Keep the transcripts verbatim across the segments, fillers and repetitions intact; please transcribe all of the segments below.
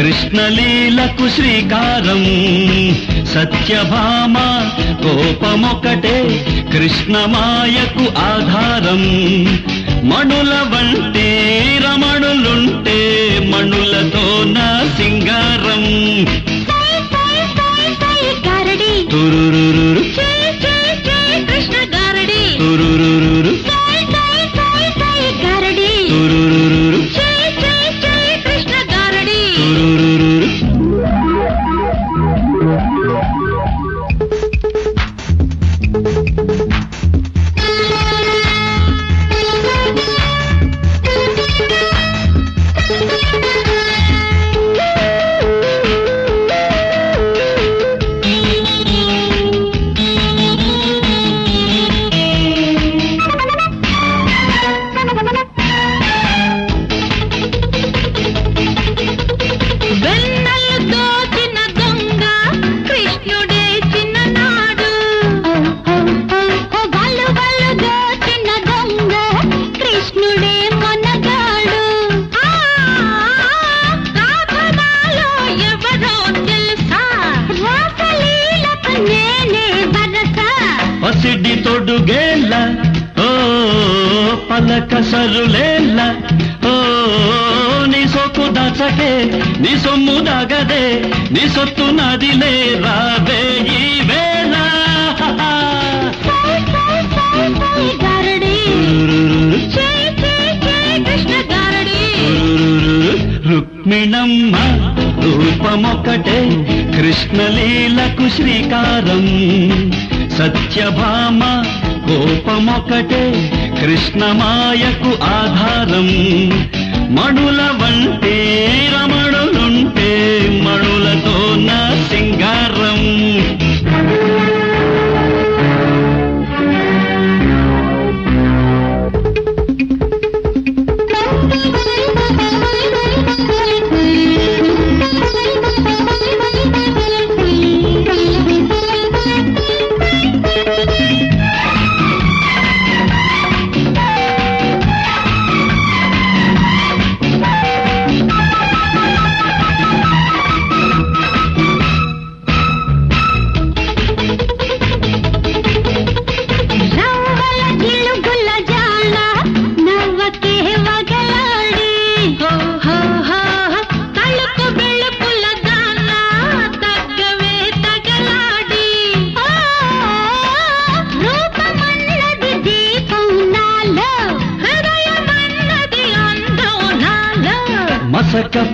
కృష్ణలీలకు శ్రీకారం సత్యభామ కోపమొకటే కృష్ణమాయకు ఆధారం మణుల వంటి రమణులుంటే మణులతో నా సింగారం తురురురు కృష్ణ గారడి తురురురు గారడి తురురురు కృష్ణ గారడి తురురురు కృష్ణలీలకు శ్రీకారం సత్యభామ కోపమొకటే కృష్ణమాయకు ఆధారం మణుల వంటి రమణులుంటే మణులతో నా సింగారం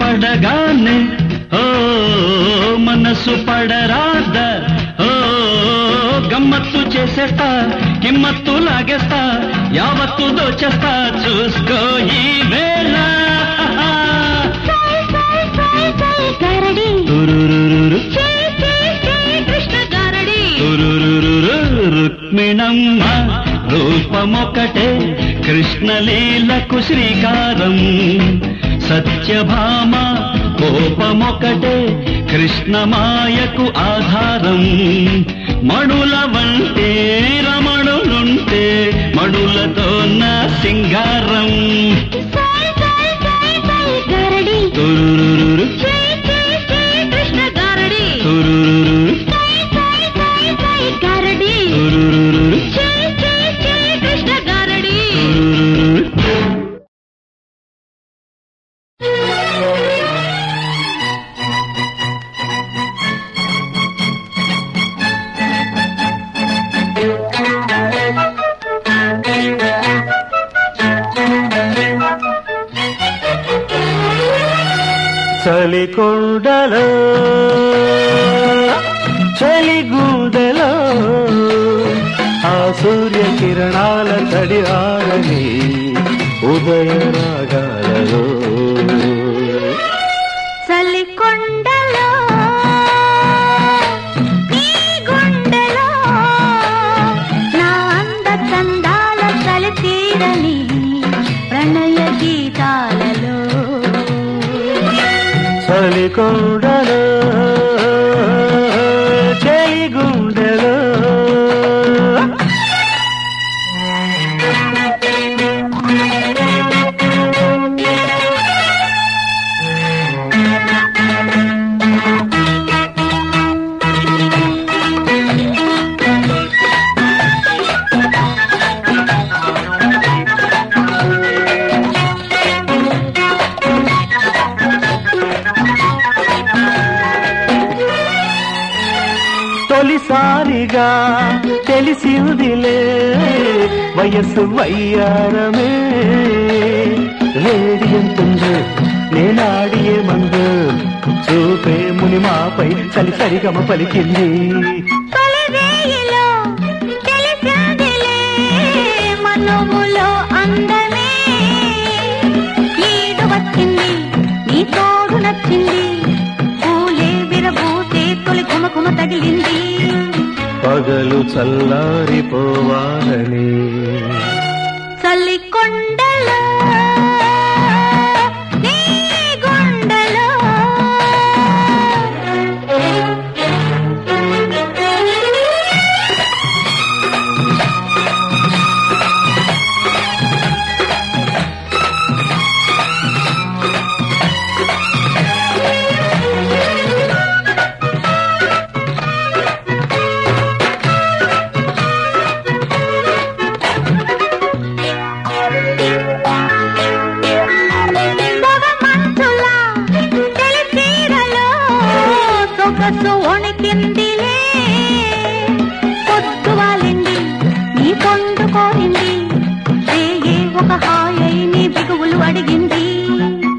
పడగానే ఓ మనసు పడరాదా ఓ గమ్మత్తు చేసేస్తా కిమ్మత్తు లాగేస్తా యావత్తు దోచేస్తా చూసుకో ఈ వేళ రుక్మిణమ్మ రూపమొకటే కృష్ణలీలకు శ్రీకారం సత్యభామ కోపమొకటే కృష్ణమాయకు ఆధారం మణుల వంటే రమణులుంటే మణులతో నా సింగారం తురురురు కృష్ణ గారడి తురురురు గారడి తురురురు కృష్ణ గారడి తురురురు చలికొండలో చలిగూడలో ఆ సూర్య కిరణాల తడి ఆడని ఉదయ రాగాలలో చలికొండలో ఈ గుండెలో నా అంద చందాల తలి తీరని ప్రణయ గీతాలలో చలికొండలో చలిగుండెలో తొలిసారిగా తెలిసిందిలే వయసు వయ్యారమే రేడియం తుండు నేనాడియే మందు చూపే మునిమాపై చలి సరిగమ పలికింది పగలు చల్లారిపోవాలని చలికొండలో నీ గుండెలో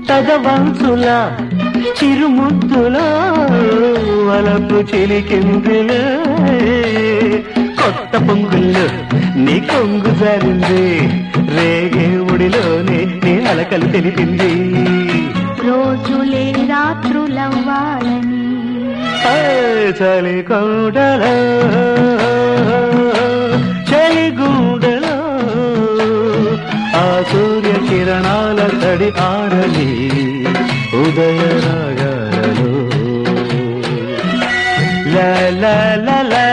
తదవంచులా చిరుముద్దులో అలపు చిలికిందిలే కొత్త పొంగుల్లో నీ కొంగు జారింది రేగే ఒడిలోనే నీ అలకలు తెలిపింది రోజులే రాత్రులవ్వాలని చలిగూడలో చలిగూడలో ఆ సూర్య కిరణాల తడి ఆరలి ఉదయ రాగాలలో లా లా లా లా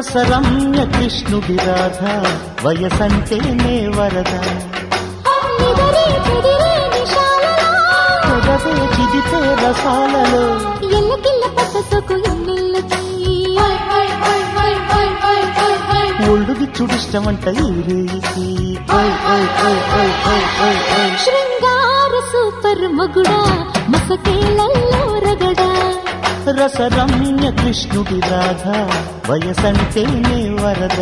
రసరమ్య కృష్ణు విరాధ వయసంటే నే వరద పొగవే చిదితే రసాలలో ఒళ్ళుది చుడిష్టమంట ఈ రీతి శృంగార సూపర్ మొగుడా మసకేలల్లో రగడా రసరమ్య కృష్ణుడి రాధ వయసంటేనే వరద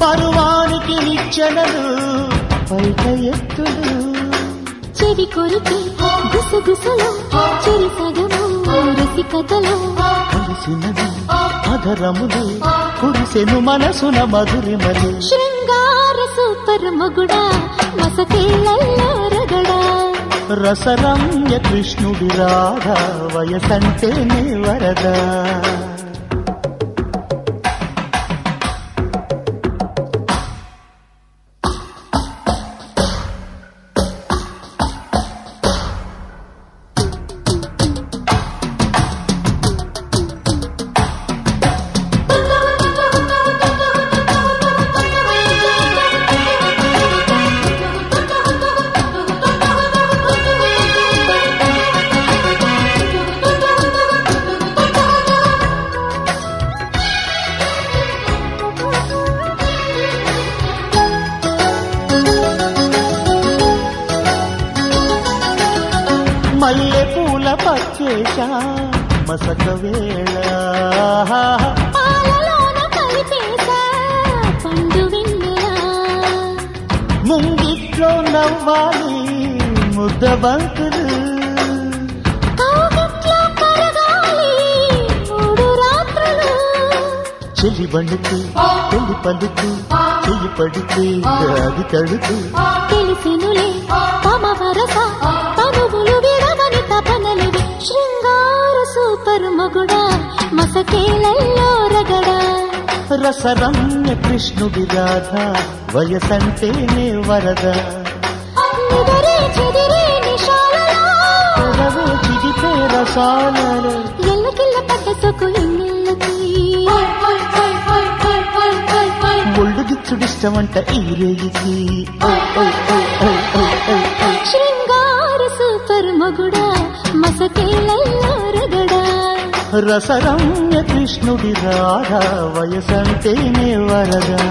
పరువానికి నిచ్చనలు పైట ఎత్తులు చెవి కొరికి గుసగుసలు చెరి సగము రసికతలు కలిసినది అధరములు కురిసెను మనసున మధురిమలు శృంగార సూపర్ మొగుడా మసకేలల్లో రగడా రసరమ్య కృష్ణుడి రాధ వయసంటేనే వరద ವೇಷ ಮಸಕ ವೇಳ ಪಾಲಲೋನ ಕವಿತೇಸ పండు విన్నలా ముంగిట్లో నవ్వాలి ముద్ద బంతులు కాగట్లో కరగాలి మూడు రాత్రులు చెలి బండుకు చెలి పండుకు చెయ్యి పడితే అది కడుతూ తెలిసినులే తమ వరస తనువులు విడవని తపనలివి శృంగార సూపర్ మొగుడా మసకేలల్లో రగడా రసరమ్య కృష్ణుడి గాథ వయసంటేనే వరద నిదరే చెదిరే నిశాలలో రవే చిగితే రసాలలో ఎల్లకిల్ల పడ్డ సొకు ఎన్నెల్లకి చుడిష్టమంట ఈ రేగికి శృంగార సూపర్ మొగుడా మసకేలల్లో రగడా రసరమ్య కృష్ణుడి రాధా వయసంటేనే వరదా.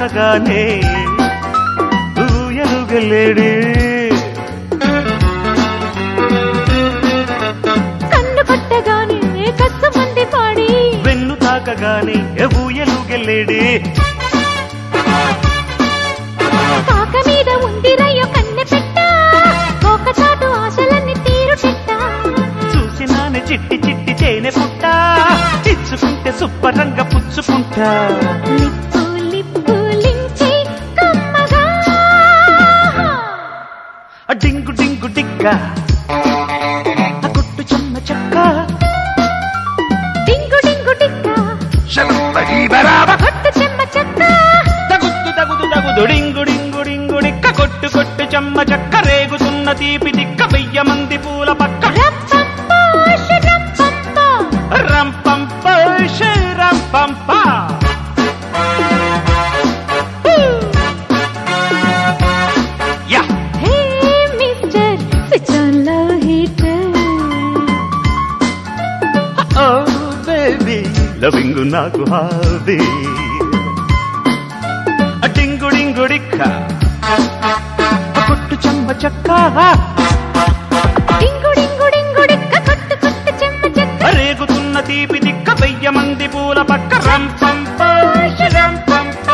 కాచగానే ఊయలుగలేడి కన్ను పట్టగానే కస్సు మంది పాడి వెన్ను తాకగానే ఊయలుగలేడి కాక మీద ఉంది రయ్య కన్నె పెట్ట ఒక చాటు ఆశలన్నీ తీరు చెట్ట చూసినానే చిట్టి చిట్టి చేనే పుట్ట చిచ్చుకుంటే సుబ్బరంగ పుచ్చుకుంటా డింగు డింగు డిక్కా కొట్టు చెమ్మ చెక్క డింగు డింగు డిక్కా కొట్టు చెమ్మ చెక్క తగుదు తగుదు తగుదు డింగు డింగు డింగు డిక్క కొట్టు కొట్టు చెమ్మ చెక్క రేగుతున్న తీపి దిక్క వెయ్యి మంది పూల పక్క రంపంప రంపంప లవింగు నాకు హాది డింగు డింగు డిక్కా కొట్టు చెమ్మ చెక్క డింగు డింగు డింగు డిక్క కొట్టు కొట్టు చెమ్మ చెక్క రేగుతున్న తీపి దిక్క వెయ్యి మంది పూల పక్క రంపంప రంపంప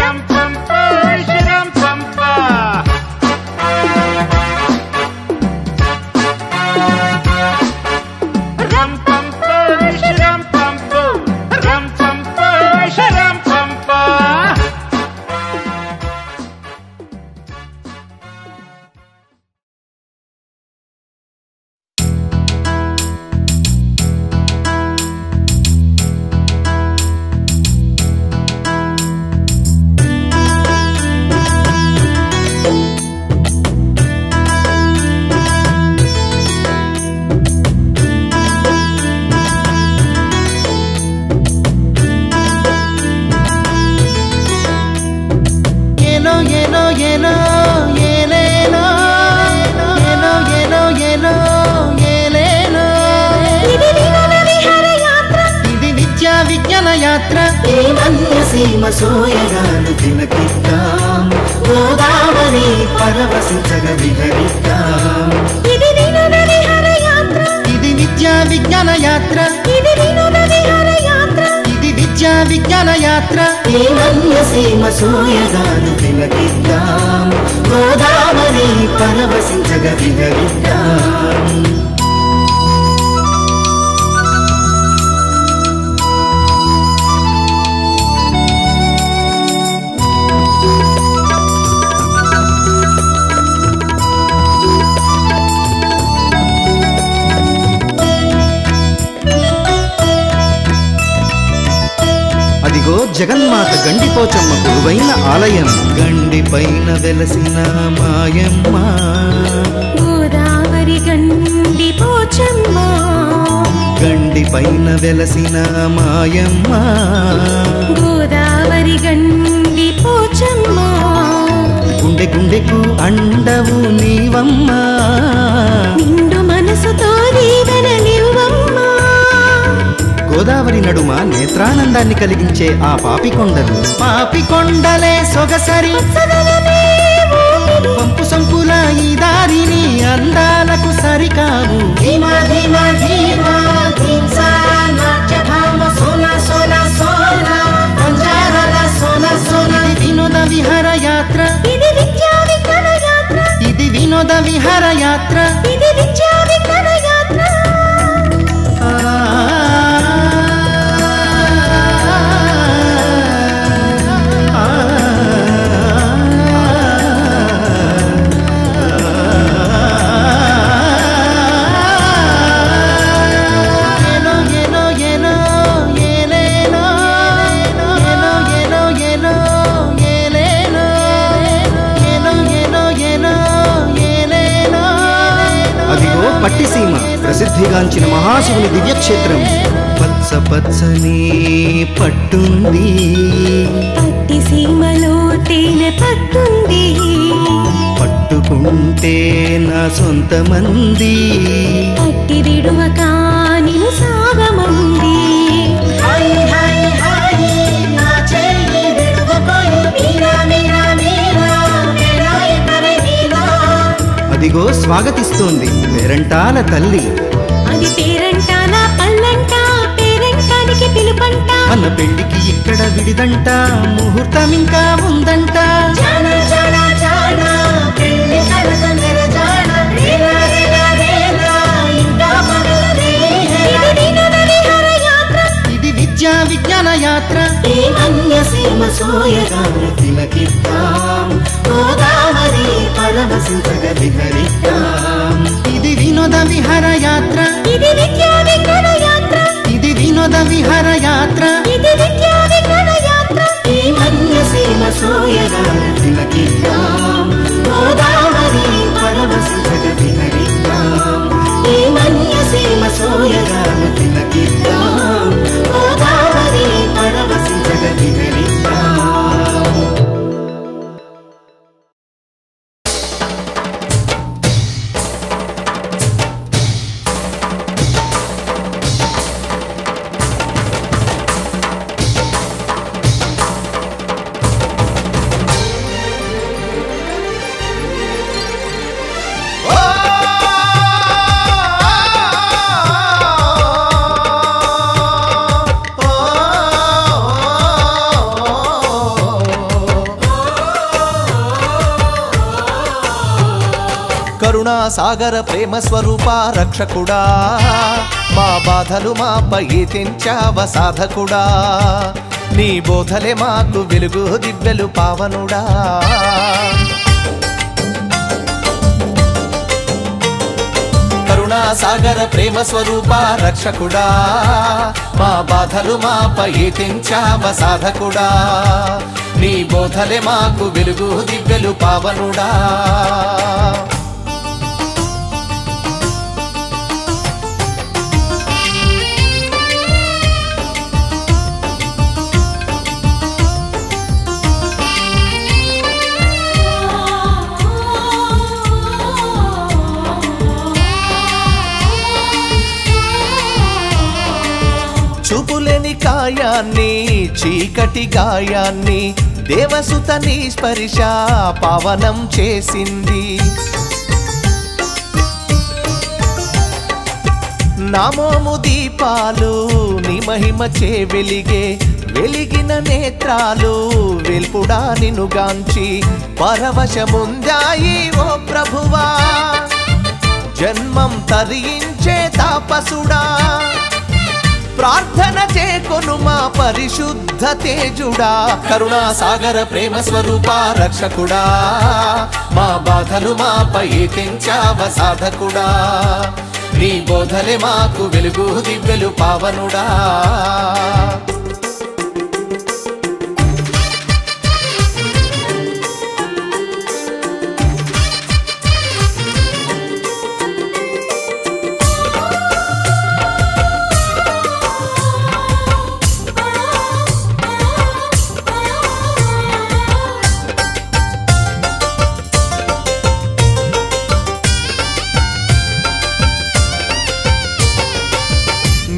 రంపంప రంపంప జగన్మాత గండిపోచమ్మ గురువైన ఆలయం గండి పైన వెలసిన మాయమ్మ గోదావరి గండిపోచమ్మ గండి పైన వెలసిన మాయమ్మ గోదావరి గండిపోచమ్మ గుండె గుండెకు అండవు నీవమ్మ నిండు మనసుతో దీవెన నీవమ్మ గోదావరి నడుమ నేత్రానందాన్ని కలిగించే ఆ పాపికొండలు పాపికొండలే సొగసరి పంపు సంపుల ఈ దారిని అందాలకు సరికావు వినోద విహార యాత్ర ఇది వినోద విహార యాత్ర పట్టిసీమ ప్రసిద్ధిగాంచిన మహాశివుని దివ్యక్షేత్రం పచ్చ పచ్చని పట్టుంది పట్టిసీమలోనే పట్టుంది పట్టుకుంటే నా సొంతమంది పట్టి విడువక నిను సాగమంది హాయ్ హాయ్ హాయ్ నా చెయ్యి విడువకోయి అదిగో స్వాగతిస్తుంది పేరంటాల తల్లి అది పేరంటాల పల్లంట పేరంటానికి పిలుపంట అన్న పెళ్ళికి ఇక్కడ విడిదంట ముహూర్తం ఇంకా ఉందంట జానా జానా జానా పెళ్ళి కలసందర జానా రేనా రేనా రేనా ఇంకా పగలే ఇది దినన విహార యాత్ర ఇది విద్యా విజ్ఞాన యాత్ర ఏ అన్య సీమ సోయగా తిలకిద్దాం గోదావరి పరమసుగ విహరిద్దాం ఇది వినోద విహార యాత్ర ఇది విద్యా విజ్ఞాన యాత్ర ఇది వినోద విహార యాత్ర ఇది విద్యా విజ్ఞాన యాత్ర ఏ అన్య సీమ సోయగా తిలకిద్దాం గోదావరి పరమసుగ విహరిద్దాం ఏ అన్య సీమ సోయగా తిలకిద్దాం గోదావరి పరమసుగ విహరిద్దాం సాగర ప్రేమ స్వరూప రక్షకుడా మా బాధలు మాపై తెంచావ సాధకుడా నీ బోధలే మాకు వెలుగు దివ్యలు పావనుడా కరుణా సాగర ప్రేమ స్వరూప రక్షకుడా మా బాధలు మాపై తెంచావ సాధకుడా నీ బోధలే మాకు వెలుగు దివ్యలు పావనుడా కాయాన్ని చీకటి గాయాన్ని దేవసుత నీ స్పర్శ పవనం చేసింది నామోము దీపాలు నీ మహిమ చే వెలిగే వెలిగిన నేత్రాలు వెల్పుడా నినుగాంచి పరవశముందాయి ఓ ప్రభువా జన్మం తరించే తాపసుడా ప్రార్థన చేకొను మా పరిశుద్ధ తేజుడా కరుణా సాగర ప్రేమ స్వరూప రక్షకుడా మా బాధలు మాపై తెంచావ సాధకుడా నీ బోధలే మాకు వెలుగు దివ్యలు పావనుడా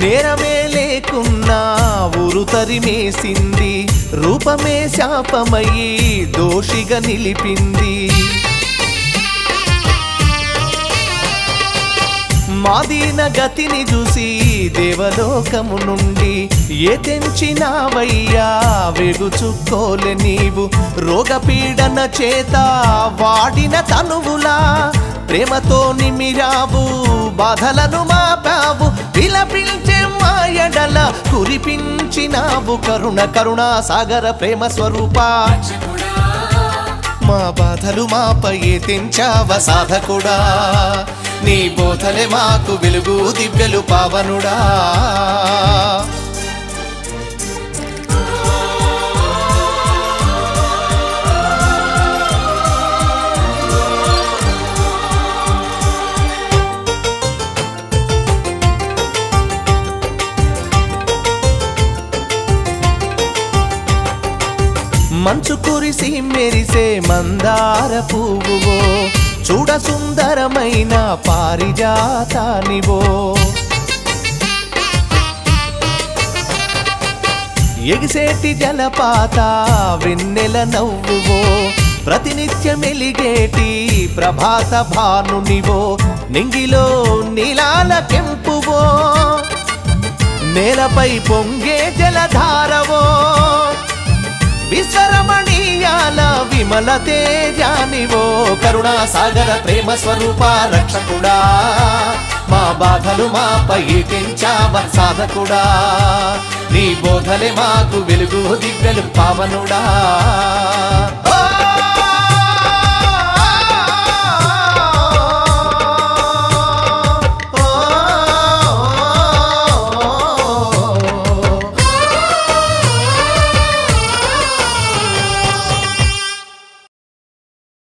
నేరమే లేకున్నా ఊరు తరిమేసింది రూపమే శాపమయ్యి దోషిగా నిలిపింది మాదీన గతిని చూసి దేవలోకము నుండి ఏ తెంచినావయ్యా వెగుచుక్కోలే నీవు రోగపీడన చేత వాడిన తనువులా ప్రేమతో నిమిరావు బాధలను మాపావు విలపించే మాయడల కురిపించినావు కరుణ కరుణా సాగర ప్రేమ స్వరూప మా బాధలు మాపై తెంచావ సాధకుడా నీ బోధలే మాకు వెలుగు దివ్యలు పావనుడా మంచు కురిసి మెరిసే మందార పువ్వువో చూడ సుందరమైన పారిజాతానివో ఎగిసేటి జలపాత వెన్నెల నవ్వువో प्रतिनित्य मिलिगेटी प्रभास भानुनिवो निंगिलो नीलाल केंपुवो नेलपै पोंगे जलधारवो विश्वरमणीयाल विमल तेजानिवो करुणा सागर प्रेम स्वरूप रक्षकुड़ा मा बाधलु मा पै तेंचावा साधकुड़ा नी बोधले माकु वेलुगु दिव्यलु पावनुड़ा।